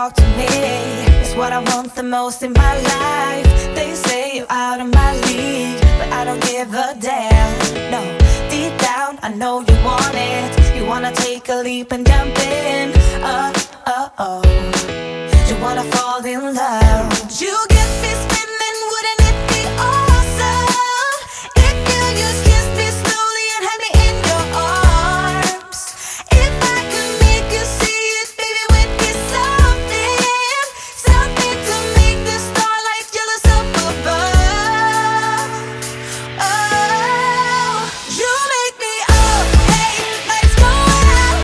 talk to me. It's what I want the most in my life. They say you're out of my league, but I don't give a damn. No, deep down I know you want it. You wanna take a leap and jump in. Oh, oh, oh. You wanna fall in love. You